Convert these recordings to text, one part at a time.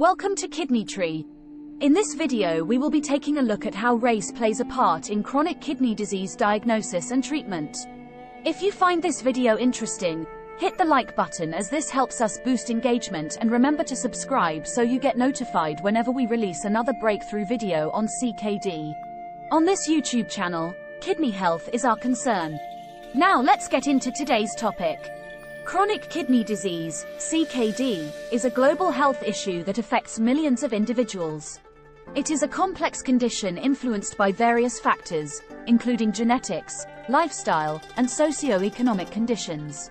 Welcome to Kidney Tree. In this video we will be taking a look at how race plays a part in chronic kidney disease diagnosis and treatment. If you find this video interesting, hit the like button as this helps us boost engagement, and remember to subscribe so you get notified whenever we release another breakthrough video on CKD. On this YouTube channel, kidney health is our concern. Now let's get into today's topic. Chronic kidney disease, CKD, is a global health issue that affects millions of individuals. It is a complex condition influenced by various factors, including genetics, lifestyle, and socio-economic conditions.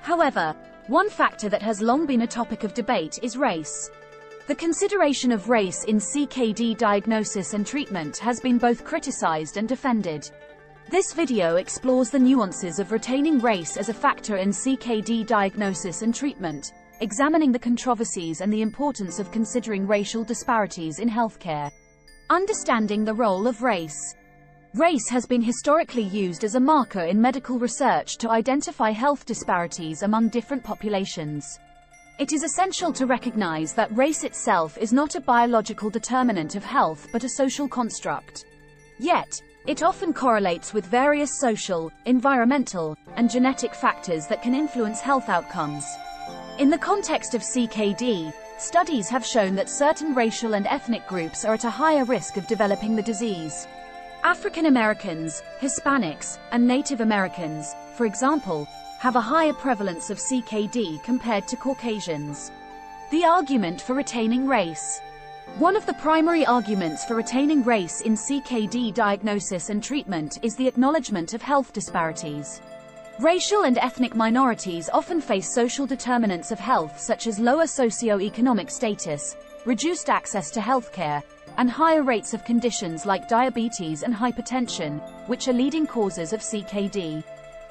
However, one factor that has long been a topic of debate is race. The consideration of race in CKD diagnosis and treatment has been both criticized and defended. This video explores the nuances of retaining race as a factor in CKD diagnosis and treatment, examining the controversies and the importance of considering racial disparities in healthcare. Understanding the role of race. Race has been historically used as a marker in medical research to identify health disparities among different populations. It is essential to recognize that race itself is not a biological determinant of health but a social construct. Yet, it often correlates with various social, environmental, and genetic factors that can influence health outcomes. In the context of CKD, studies have shown that certain racial and ethnic groups are at a higher risk of developing the disease. African Americans, Hispanics, and Native Americans, for example, have a higher prevalence of CKD compared to Caucasians. The argument for retaining race. One of the primary arguments for retaining race in CKD diagnosis and treatment is the acknowledgement of health disparities. Racial and ethnic minorities often face social determinants of health such as lower socioeconomic status, reduced access to healthcare, and higher rates of conditions like diabetes and hypertension, which are leading causes of CKD.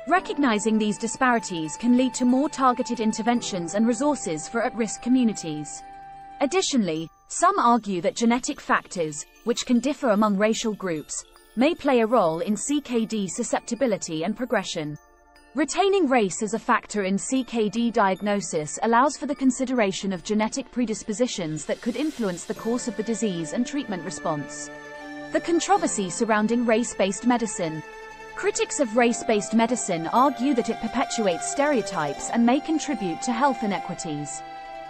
Recognizing these disparities can lead to more targeted interventions and resources for at-risk communities. Additionally, some argue that genetic factors, which can differ among racial groups, may play a role in CKD susceptibility and progression. Retaining race as a factor in CKD diagnosis allows for the consideration of genetic predispositions that could influence the course of the disease and treatment response. The controversy surrounding race-based medicine. Critics of race-based medicine argue that it perpetuates stereotypes and may contribute to health inequities.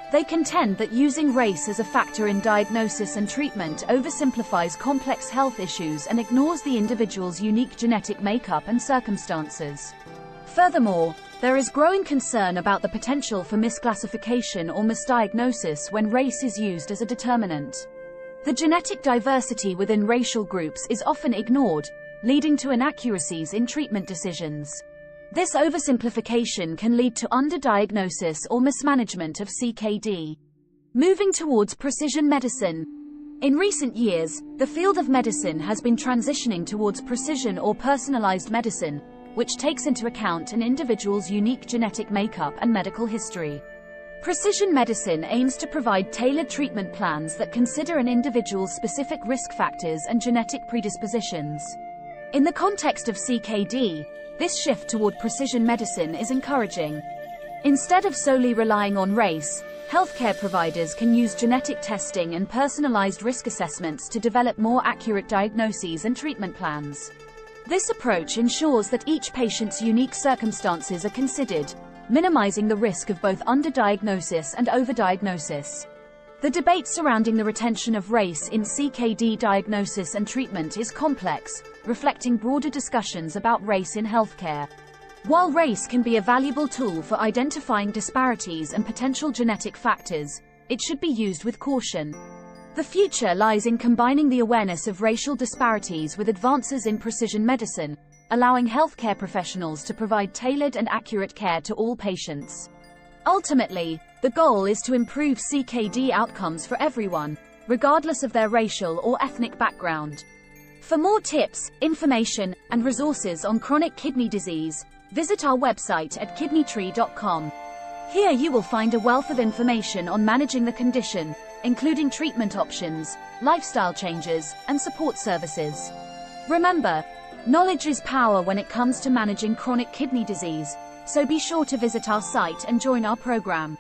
They contend that using race as a factor in diagnosis and treatment oversimplifies complex health issues and ignores the individual's unique genetic makeup and circumstances. Furthermore, there is growing concern about the potential for misclassification or misdiagnosis when race is used as a determinant. The genetic diversity within racial groups is often ignored, leading to inaccuracies in treatment decisions. This oversimplification can lead to underdiagnosis or mismanagement of CKD. Moving towards precision medicine. In recent years, the field of medicine has been transitioning towards precision or personalized medicine, which takes into account an individual's unique genetic makeup and medical history. Precision medicine aims to provide tailored treatment plans that consider an individual's specific risk factors and genetic predispositions. In the context of CKD, this shift toward precision medicine is encouraging. Instead of solely relying on race, healthcare providers can use genetic testing and personalized risk assessments to develop more accurate diagnoses and treatment plans. This approach ensures that each patient's unique circumstances are considered, minimizing the risk of both underdiagnosis and overdiagnosis. The debate surrounding the retention of race in CKD diagnosis and treatment is complex, reflecting broader discussions about race in healthcare. While race can be a valuable tool for identifying disparities and potential genetic factors, it should be used with caution. The future lies in combining the awareness of racial disparities with advances in precision medicine, allowing healthcare professionals to provide tailored and accurate care to all patients. Ultimately, the goal is to improve CKD outcomes for everyone, regardless of their racial or ethnic background. For more tips, information, and resources on chronic kidney disease, visit our website at kidneytree.com. Here you will find a wealth of information on managing the condition, including treatment options, lifestyle changes, and support services. Remember, knowledge is power when it comes to managing chronic kidney disease, so be sure to visit our site and join our program.